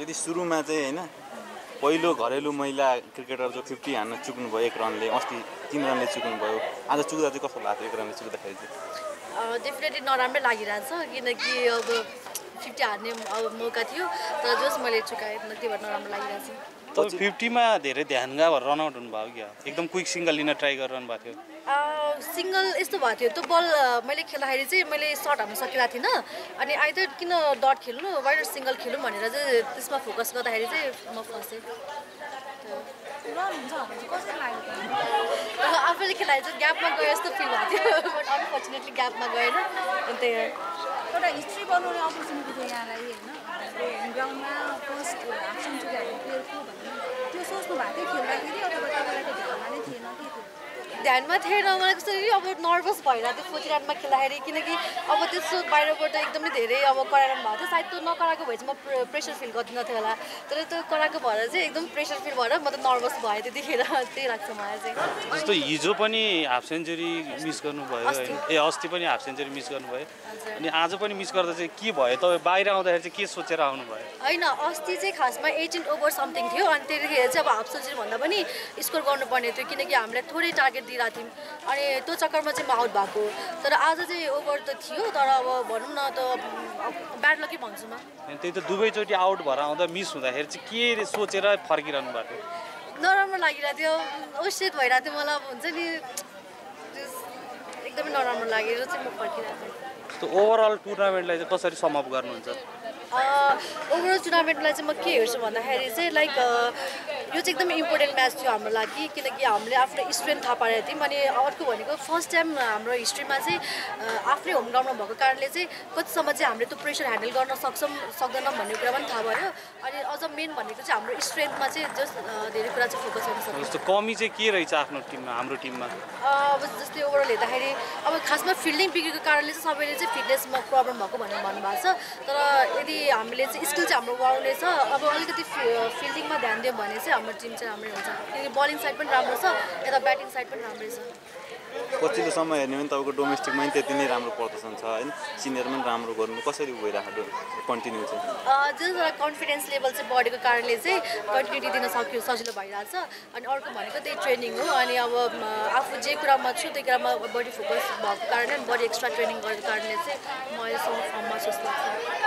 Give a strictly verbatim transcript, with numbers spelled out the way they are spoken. त्यति सुरुमा चाहिँ हैन पहिलो घरेलु महिला क्रिकेटर जो पचास हान्न चुक्नु भयो एक रनले अस्ति तीन रनले चुक्नु भयो आज चुक्दा चाहिँ कस्तो लाग्यो एक रनले चुक्दाखेरि चाहिँ डेफिनेटली नराम्रो लागिराछ किनकि अब पचास हान्ने मौका थियो तर जस मैले चुकाए त्यति भन्न राम्रो लागिराछ तर पचास मा धेरै ध्यान गा भर रन आउट हुनु भयो क्या एकदम क्विक सिंगल लिन ट्राई गरिरहनु भएको थियो अ सिंगल यस्तो भएको थियो त्यो बल मैले खेल्दाखेरि चाहिँ मैले शॉट हान्न सकेला थिन अनि आइदर किन डट खेल्नु वाइड सिंगल खेल्नु भनेर चाहिँ त्यसमा फोकस गर्दाखेरि चाहिँ म फसे आफैले खेलाइ चाहिँ ग्यापमा गए जस्तो फिल भयो बट अनफर्चुनेटली ग्यापमा गएन अनि त्यही एउटा हिस्ट्री बनाउने अपर्चुनिटी थियो यहाँलाई हैन ग्राउन्डमा फर्स्ट एक्सन चुक्यायो प्लेयरको भन्ने त्यो सोच्नु भएको थियो खेल्दाखेरि अथवा तपाईलाई ध्यानमा नै थिएन कि ध्यानमा थिएन मलाई कसरी अब नर्भस भइरा त्यो फोर्टी रनमा खेल्दाखेरि किनकि अब त्यसो बाहिरबाट एकदमै धेरै अब कराउनु भएको थियो सायद त्यो नकराको भए चाहिँ म प्रेसर फिल गर्दिन थिए होला तर त्यो कराको भएर चाहिँ एकदम प्रेसर फिल भएर म त नर्भस भए त्यतिखेर त्यही लाग्छ मलाई चाहिँ जस्तो हिजो पनि हाफ सेन्चुरी मिस गर्नु भयो ए अस्ति पनि हाफ सेन्चुरी मिस गर्नु भयो अनि आज पनि मिस गर्दा चाहिँ के भयो तपाई बाहिर आउँदाखेरि चाहिँ के सोचेर आउनु भयो हैन अस्ति चाहिँ खासमा अठार ओभर समथिङ थियो अनि त्यतिखेर चाहिँ अब हाफ सेन्चुरी भन्दा पनि स्कोर गर्नुपर्ने थियो किनकि हामीलाई थोरै टार्गेट दिराथिम अनि त्यो चक्करमा चाहिँ म आउट भएको तर आज चाहिँ ओभर त थियो तर अब भन्नु न त ब्याड लकी भन्छु म त्यही त दुबै चोटी आउट भएर आउँदा मिस हुँदाखेरि चाहिँ के सोचेर फर्किरहनु भएको नराम्रो लागिरा थियो ओसेट भइरा थियो मलाई अब हुन्छ नि एकदमै नराम्रो लागेर चाहिँ म फर्किरा थिएँ त ओभरअल टुर्नामेन्टलाई चाहिँ कसरी सम अप गर्नुहुन्छ ओभरअल टुर्नामेन्टलाई चाहिँ म के हेर्छु भन्दाखेरि चाहिँ लाइक यो चाहिँ एकदमै इम्पोर्टेन्ट म्याच थियो हाम्रो लागि किनकि हामीले आफ्नो स्ट्रेन्थ थाहा पाएका थियौँ अनि अर्को भनेको फर्स्ट टाइम हाम्रो हिस्ट्रीमा चाहिँ आफ्नै होम ग्राउन्डमा भएको कारणले चाहिँ कतिसम्म चाहिँ हामीले त्यो प्रेसर ह्यान्डल गर्न सक्छौँ सक्दैनौँ भन्ने कुरा पनि थाहा भयो अनि अझ मेन भनेको चाहिँ हाम्रो स्ट्रेन्थमा चाहिँ जस धेरै कुरा चाहिँ फोकस गर्न सक्छौँ जस्तो कमी चाहिँ के रहेछ आफ्नो टिममा हाम्रो टिममा अब जस्तै ओभरअल हेर्दाखेरि अब खासमा फिल्डिङ बिग्रेको कारणले चाहिँ सबैले चाहिँ फिटनेसमा प्रब्लम भएको भनेर भन्नुभएको छ तर यदि हामीले चाहिँ स्किल चाहिँ हाम्रो बढाउने छ अब अलिकति फिल्डिङमा ध्यान दियो भने चाहिँ हाम्रो टिम चाहिँ राम्रो हुन्छ किनकि बलिङ साइड पनि राम्रो छ यता ब्याटिङ साइड पनि राम्रै छ पछिल्लो समय हेर्ने भने तपाईँको डोमेस्टिकमा पनि त्यति नै राम्रो प्रदर्शन छ हैन सिनियरमा पनि राम्रो गर्नु कसरी भइराखेको कन्टिन्यू छ जसलाई कन्फिडेन्स लेभल चाहिँ बढेको कारणले चाहिँ कन्टिन्युटी दिन सक्यो सजिलो भइरहेछ अनि अर्को भनेको त्यही ट्रेनिङ हो अनि अब आफू जे कुरामा छु त्यही कुरामा बढी फोकस भएको कारणले बढी एक्स्ट्रा ट्रेनिङ गरेको कारणले चाहिँ म यसो फर्ममा छु जस्तो लाग्छ